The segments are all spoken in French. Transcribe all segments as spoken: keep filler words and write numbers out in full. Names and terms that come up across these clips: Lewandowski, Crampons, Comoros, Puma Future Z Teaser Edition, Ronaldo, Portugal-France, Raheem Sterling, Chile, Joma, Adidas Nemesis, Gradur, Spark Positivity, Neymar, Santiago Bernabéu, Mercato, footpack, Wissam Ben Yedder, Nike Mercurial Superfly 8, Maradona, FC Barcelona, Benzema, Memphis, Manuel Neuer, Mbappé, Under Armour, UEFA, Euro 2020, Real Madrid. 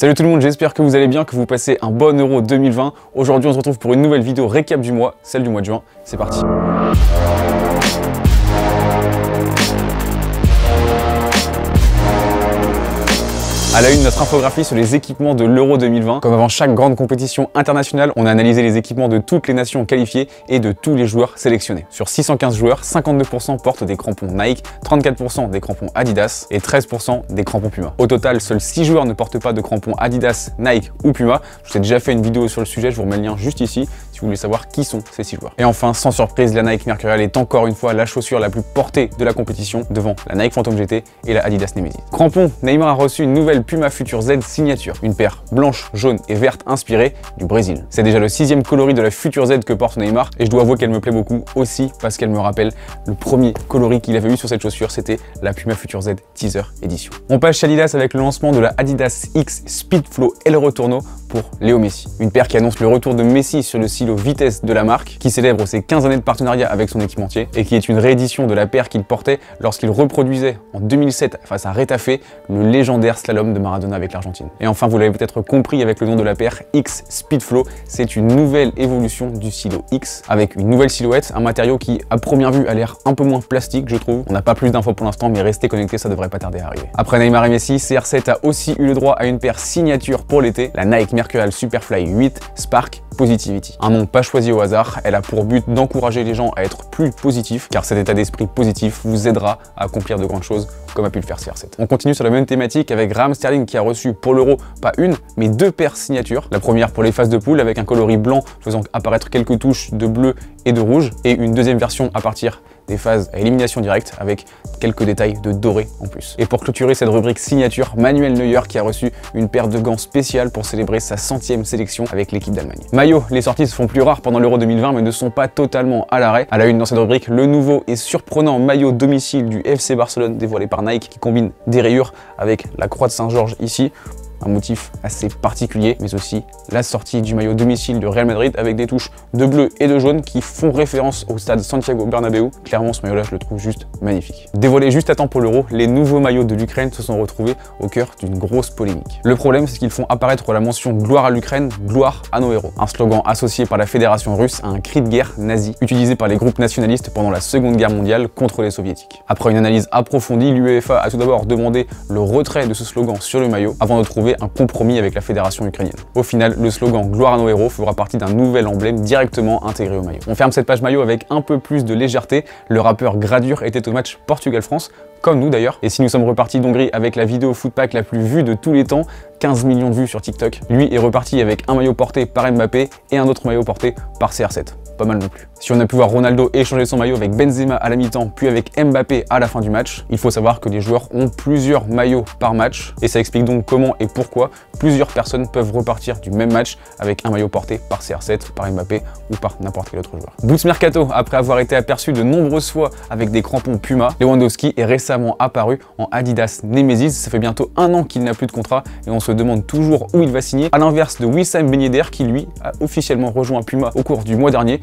Salut tout le monde, j'espère que vous allez bien, que vous passez un bon Euro deux mille vingt. Aujourd'hui on se retrouve pour une nouvelle vidéo récap du mois, celle du mois de juin. C'est parti. À la une, notre infographie sur les équipements de l'Euro deux mille vingt. Comme avant chaque grande compétition internationale, on a analysé les équipements de toutes les nations qualifiées et de tous les joueurs sélectionnés. Sur six cent quinze joueurs, cinquante-deux pour cent portent des crampons Nike, trente-quatre pour cent des crampons Adidas et treize pour cent des crampons Puma. Au total, seuls six joueurs ne portent pas de crampons Adidas, Nike ou Puma. Je vous ai déjà fait une vidéo sur le sujet, je vous remets le lien juste ici si vous voulez savoir qui sont ces six joueurs. Et enfin, sans surprise, la Nike Mercurial est encore une fois la chaussure la plus portée de la compétition devant la Nike Phantom G T et la Adidas Nemesis. Crampons, Neymar a reçu une nouvelle Puma Future Z signature, une paire blanche, jaune et verte inspirée du Brésil. C'est déjà le sixième coloris de la Future Z que porte Neymar et je dois avouer qu'elle me plaît beaucoup aussi parce qu'elle me rappelle le premier coloris qu'il avait eu sur cette chaussure, c'était la Puma Future Z Teaser Edition. On passe chez Adidas avec le lancement de la Adidas X Speedflow El Retorno pour Léo Messi. Une paire qui annonce le retour de Messi sur le silo vitesse de la marque, qui célèbre ses quinze années de partenariat avec son équipementier et qui est une réédition de la paire qu'il portait lorsqu'il reproduisait en deux mille sept face à Retafe le légendaire slalom de Maradona avec l'Argentine. Et enfin, vous l'avez peut-être compris avec le nom de la paire X Speedflow, c'est une nouvelle évolution du silo X avec une nouvelle silhouette, un matériau qui à première vue a l'air un peu moins plastique je trouve. On n'a pas plus d'infos pour l'instant mais restez connectés, ça devrait pas tarder à arriver. Après Neymar et Messi, C R sept a aussi eu le droit à une paire signature pour l'été, la Nike Mercurial Superfly huit Spark Positivity. Un nom pas choisi au hasard, elle a pour but d'encourager les gens à être plus positifs car cet état d'esprit positif vous aidera à accomplir de grandes choses comme a pu le faire C R sept. On continue sur la même thématique avec Raheem Sterling qui a reçu pour l'Euro pas une mais deux paires signatures. La première pour les phases de poule avec un coloris blanc faisant apparaître quelques touches de bleu et de rouge et une deuxième version à partir des phases à élimination directe avec quelques détails de doré en plus. Et pour clôturer cette rubrique signature, Manuel Neuer qui a reçu une paire de gants spéciales pour célébrer sa centième sélection avec l'équipe d'Allemagne. Maillot, les sorties se font plus rares pendant l'Euro deux mille vingt mais ne sont pas totalement à l'arrêt. À la une dans cette rubrique, le nouveau et surprenant maillot domicile du F C Barcelone dévoilé par Nike qui combine des rayures avec la croix de Saint-Georges ici. Un motif assez particulier, mais aussi la sortie du maillot domicile de Real Madrid avec des touches de bleu et de jaune qui font référence au stade Santiago Bernabéu. Clairement, ce maillot-là, je le trouve juste magnifique. Dévoilé juste à temps pour l'Euro, les nouveaux maillots de l'Ukraine se sont retrouvés au cœur d'une grosse polémique. Le problème, c'est qu'ils font apparaître la mention « Gloire à l'Ukraine, gloire à nos héros », un slogan associé par la Fédération russe à un cri de guerre nazi utilisé par les groupes nationalistes pendant la Seconde Guerre mondiale contre les soviétiques. Après une analyse approfondie, l'UEFA a tout d'abord demandé le retrait de ce slogan sur le maillot avant de trouver un compromis avec la fédération ukrainienne. Au final, le slogan Gloire à nos héros fera partie d'un nouvel emblème directement intégré au maillot. On ferme cette page maillot avec un peu plus de légèreté. Le rappeur Gradur était au match Portugal-France, comme nous d'ailleurs. Et si nous sommes repartis d'Hongrie avec la vidéo footpack la plus vue de tous les temps, quinze millions de vues sur TikTok, lui est reparti avec un maillot porté par Mbappé et un autre maillot porté par C R sept. Pas mal non plus. Si on a pu voir Ronaldo échanger son maillot avec Benzema à la mi-temps, puis avec Mbappé à la fin du match, il faut savoir que les joueurs ont plusieurs maillots par match et ça explique donc comment et pourquoi plusieurs personnes peuvent repartir du même match avec un maillot porté par C R sept, par Mbappé ou par n'importe quel autre joueur. Boots Mercato, après avoir été aperçu de nombreuses fois avec des crampons Puma, Lewandowski est récemment apparu en Adidas Nemesis. Ça fait bientôt un an qu'il n'a plus de contrat et on se demande toujours où il va signer, à l'inverse de Wissam Ben Yedder qui lui a officiellement rejoint Puma au cours du mois dernier.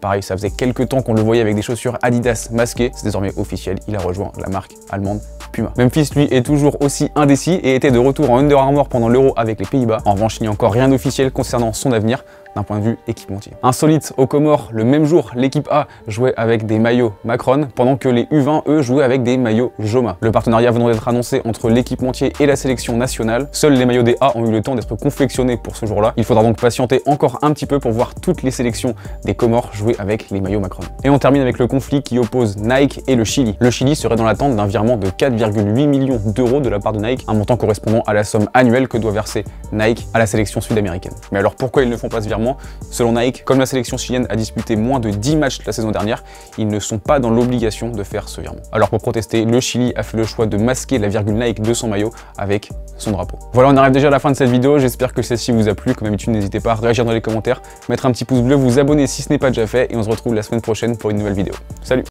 Pareil, ça faisait quelques temps qu'on le voyait avec des chaussures Adidas masquées. C'est désormais officiel, il a rejoint la marque allemande Puma. Memphis, lui, est toujours aussi indécis et était de retour en Under Armour pendant l'Euro avec les Pays-Bas. En revanche, il n'y a encore rien d'officiel concernant son avenir d'un point de vue équipementier. Insolite, aux Comores, le même jour, l'équipe A jouait avec des maillots Macron, pendant que les U vingt, eux, jouaient avec des maillots Joma. Le partenariat venant d'être annoncé entre l'équipementier et la sélection nationale, seuls les maillots des A ont eu le temps d'être confectionnés pour ce jour-là. Il faudra donc patienter encore un petit peu pour voir toutes les sélections des Comores jouer avec les maillots Macron. Et on termine avec le conflit qui oppose Nike et le Chili. Le Chili serait dans l'attente d'un virement de quatre virgule huit millions d'euros de la part de Nike, un montant correspondant à la somme annuelle que doit verser Nike à la sélection sud-américaine. Mais alors pourquoi ils ne font pas ce virement? Selon Nike, comme la sélection chilienne a disputé moins de dix matchs la saison dernière, ils ne sont pas dans l'obligation de faire ce virement. Alors pour protester, le Chili a fait le choix de masquer la virgule Nike de son maillot avec son drapeau. Voilà, on arrive déjà à la fin de cette vidéo, j'espère que celle-ci vous a plu. Comme d'habitude, n'hésitez pas à réagir dans les commentaires, mettre un petit pouce bleu, vous abonner si ce n'est pas déjà fait et on se retrouve la semaine prochaine pour une nouvelle vidéo. Salut!